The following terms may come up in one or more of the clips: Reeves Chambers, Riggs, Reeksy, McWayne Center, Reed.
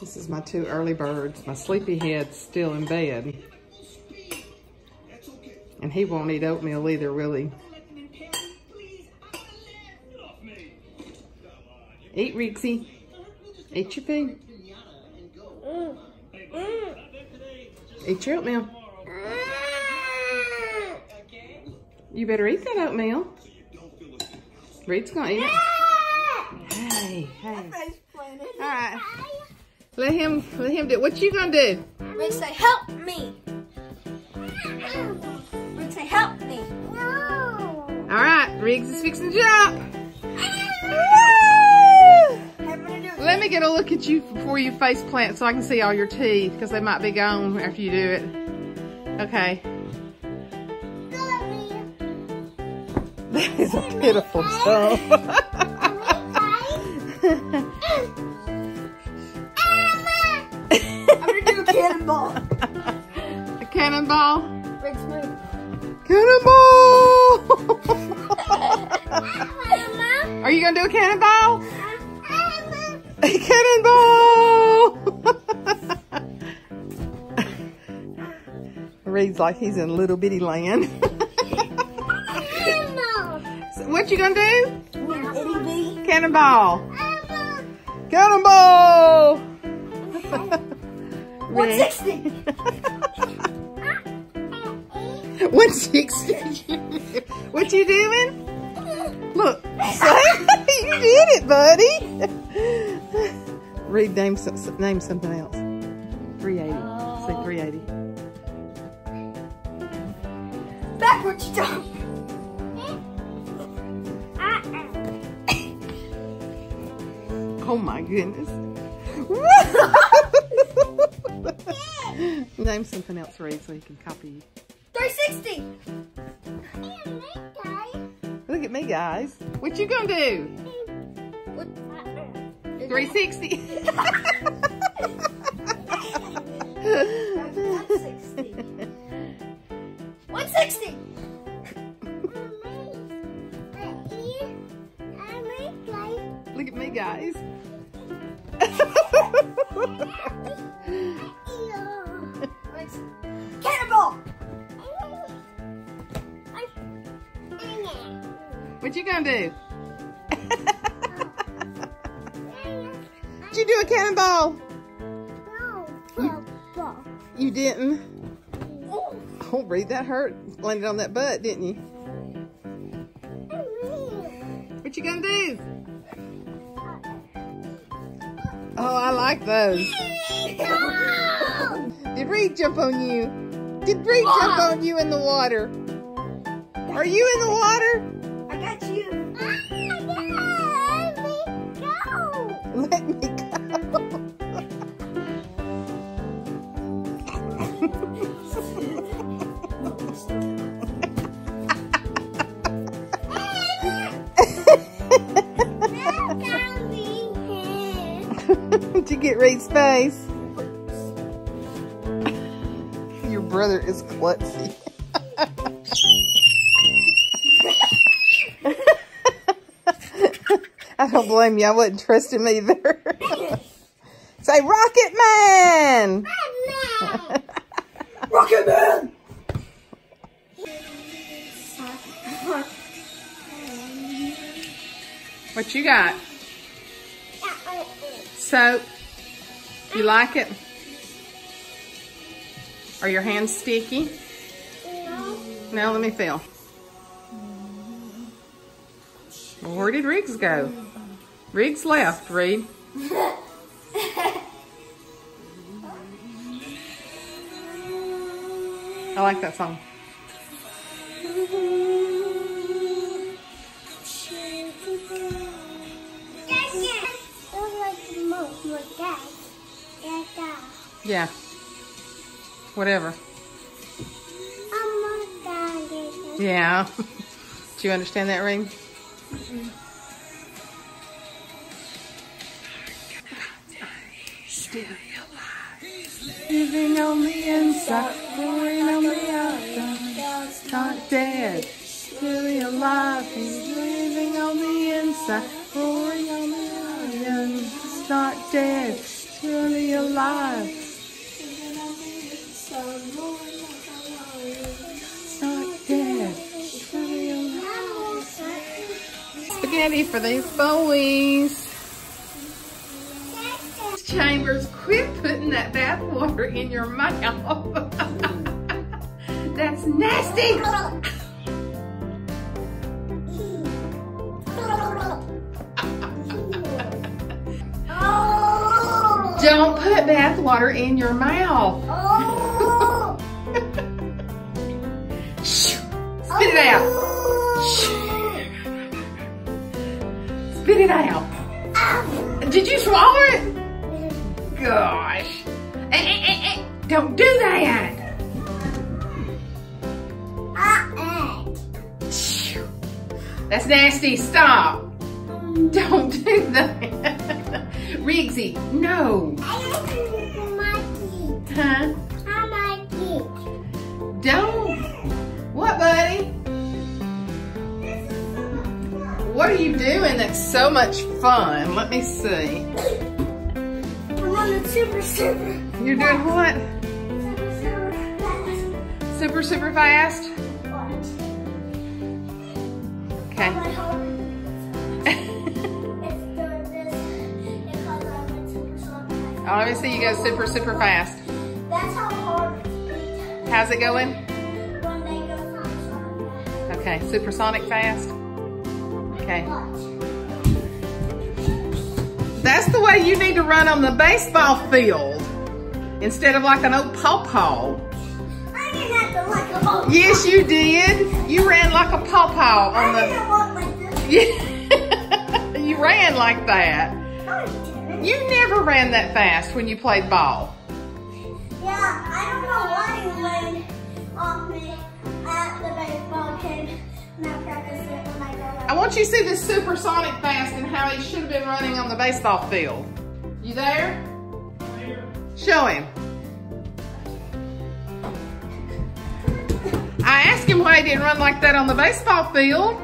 This is my two early birds. My sleepy head's still in bed. And he won't eat oatmeal either, really. Eat, Reeksy. Eat your food. Eat your oatmeal. You better eat that oatmeal. Reed's gonna eat it. Hey. All right. Let him do it. What you gonna do? Reed say, help me. Reed say, help me. No. All right, Riggs is fixing to jump. Let me get a look at you before you face plant so I can see all your teeth, because they might be gone after you do it. Okay. That is a pitiful job. I'm going to do a cannonball. A cannonball? Riggs, move. Cannonball! Are you going to do a cannonball? A cannonball! Reed's like he's in little bitty land. So what you gonna do? Itty bitty. Cannonball. Cannonball! 160. 160. What you doing? Look. You did it, buddy. Reed, name something else. 380. Oh. Say 380. Backwards jump. Oh my goodness. Name something else, Reed, so he can copy you. 360. Look at me, guys. What you gonna do? 360. 160. 160. Look at me, guys. Cannonball. What you gonna do? Did you do a cannonball? No, football. You didn't? Oh, Reed, that hurt. Landed on that butt, didn't you? What you gonna do? Oh, I like those. No! Did Reed jump on you? Did Reed jump on you in the water? Are you in the water? I got you. Let me go. Did you get Reed's face? Your brother is klutzy. I don't blame you. I wouldn't trust him either. Say, Rocket Man! Rocket Man! What you got? Soap. You like it? Are your hands sticky? No. Now let me feel. Well, where did Riggs go? Riggs left, Reed. I like that song. Yeah. Whatever. Yeah. Do you understand that, Reed? Mm-mm. Still alive. Living on the inside, living on the outside. God's not dead. Really alive. He's living on the inside, living on the outside. God's not dead. Really alive. alive. It's not dead. It's really alive. Spaghetti for these boys. Chambers, quit putting that bath water in your mouth. That's nasty. Don't put bath water in your mouth. Oh. Spit it out. Oh. Spit it out. Oh. Did you swallow it? Gosh. Don't do that. That's nasty. Stop. Don't do that. Reeksy, no. I like to lick my teeth. Huh? I like it. Don't. What, buddy? What are you doing that's so much fun? Let me see. I'm on the super, super. You're doing what? Super, super fast. Super, super fast? What? Okay. Oh, let me see you go super, super fast. That's how hard it is. How's it going? When they go supersonic. Okay, supersonic fast. Okay. Watch. That's the way you need to run on the baseball field instead of like an old pawpaw. I didn't have to like a pawpaw. Yes, you did. You ran like a pawpaw on the. I didn't walk like this. You ran like that. You never ran that fast when you played ball. Yeah, I don't know why you went off me at the baseball game and I practiced it when I got out. I want you to see this supersonic fast and how he should have been running on the baseball field. You there? I'm here. Show him. I asked him why he didn't run like that on the baseball field.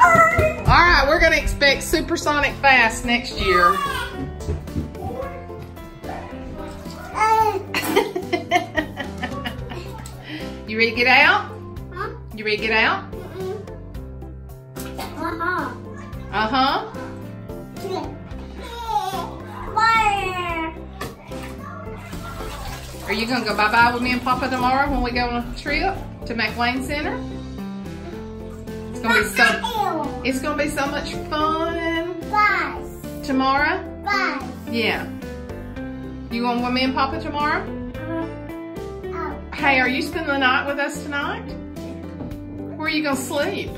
All right, we're gonna expect supersonic fast next year. You ready to get out? Huh? You ready to get out? Uh-huh. Uh-huh. Are you gonna go bye-bye with me and Papa tomorrow when we go on a trip to McWayne Center? It's gonna be so. It's gonna be so much fun. Bus. Tomorrow. Bus. Yeah. You going with me and Papa tomorrow? Oh. Hey, are you spending the night with us tonight? Where are you gonna sleep?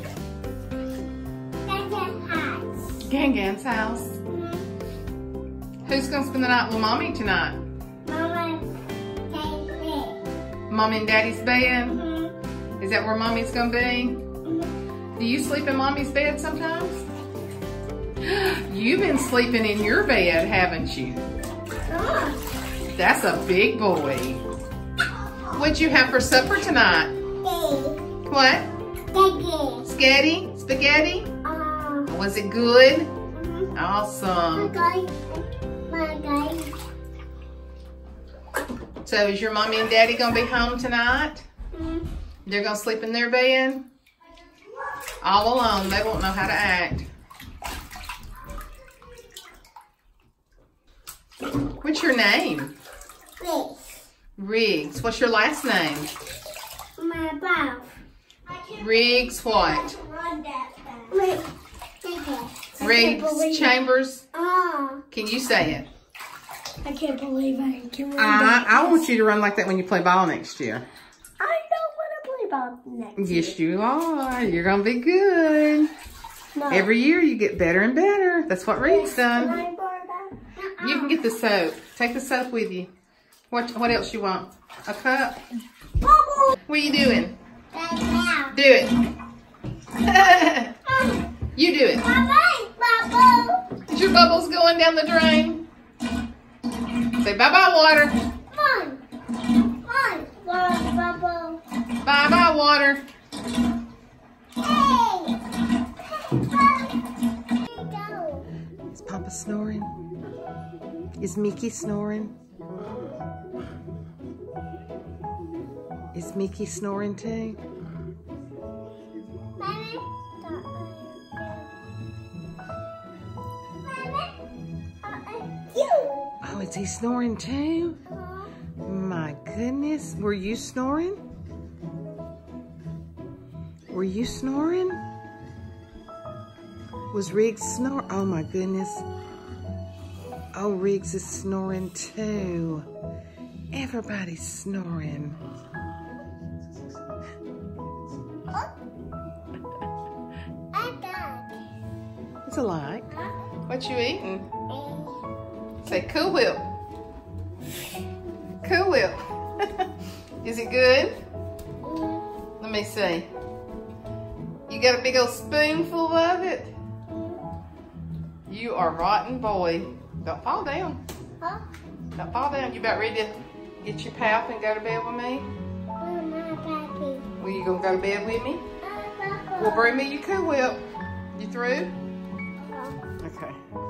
Gangan's house. Gangan's house. Mm-hmm. Who's gonna spend the night with Mommy tonight? Mom and Daddy's bed. Mm-hmm. Is that where Mommy's gonna be? Do you sleep in Mommy's bed sometimes? You've been sleeping in your bed, haven't you? That's a big boy. What'd you have for supper tonight? What? Spaghetti. Spaghetti? Spaghetti? Was it good? Awesome. So is your Mommy and Daddy gonna be home tonight? They're gonna sleep in their bed? All alone, they won't know how to act. What's your name? Riggs. Riggs. What's your last name? My mouth. Riggs what? Reeves Chambers. Can you say it? I can't believe I can run that. I want you to run like that when you play ball next year. Next yes, year. You are. You're going to be good. No. Every year you get better and better. That's what Reed's done. You can get the soap. Take the soap with you. What else you want? A cup? Bubble. What are you doing? Right now. Do it. You do it. Bye-bye, bubble. Is your bubbles going down the drain? Say bye-bye, water. Bye-bye, bubble. Bye-bye, water. Hey. Is Papa snoring? Is Mickey snoring? Is Mickey snoring too? Oh, is he snoring too? My goodness, were you snoring? Were you snoring? Was Riggs snoring? Oh my goodness. Oh, Riggs is snoring too. Everybody's snoring. It's a lie. What you eating? Say Cool Whip. Cool Whip. Is it good? Let me see. You got a big old spoonful of it? You are rotten boy. Don't fall down. Huh? Don't fall down. You about ready to get your pap and go to bed with me? I'm not happy. Well, you gonna go to bed with me? Well, bring me your Cool Whip. You through? Okay.